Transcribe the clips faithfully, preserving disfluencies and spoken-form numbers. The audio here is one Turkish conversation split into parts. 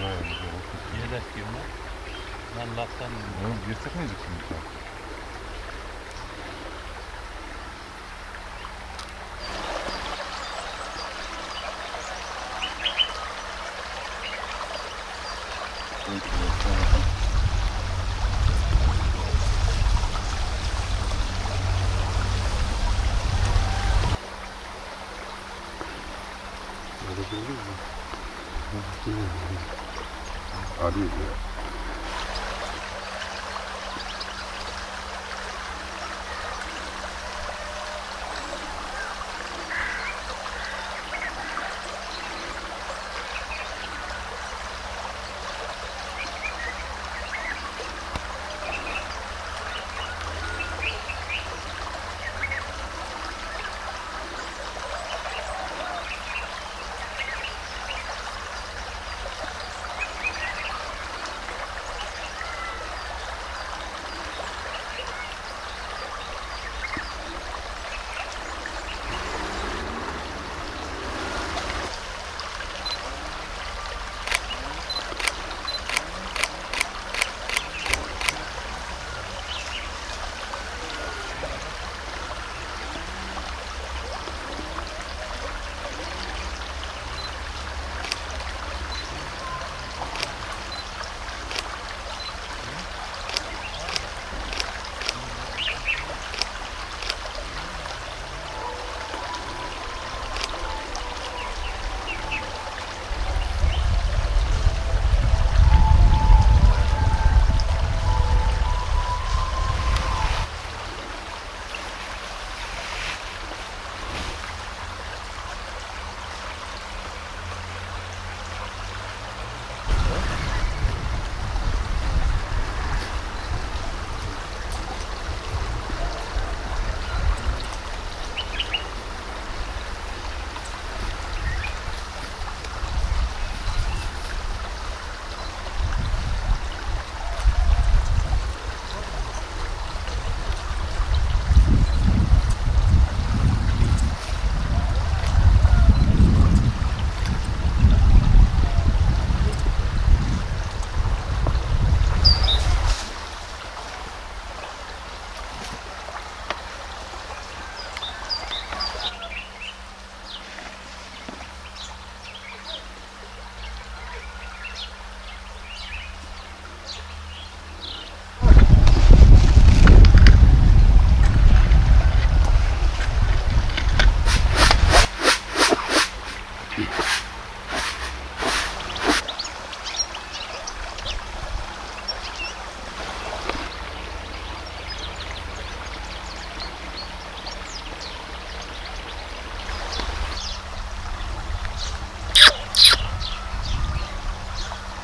Yedek diyorum lan. Ben laftan diyorum. Oğlum girsek mi yiyeceksin bu kadar? Arıyor ya.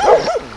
Woo!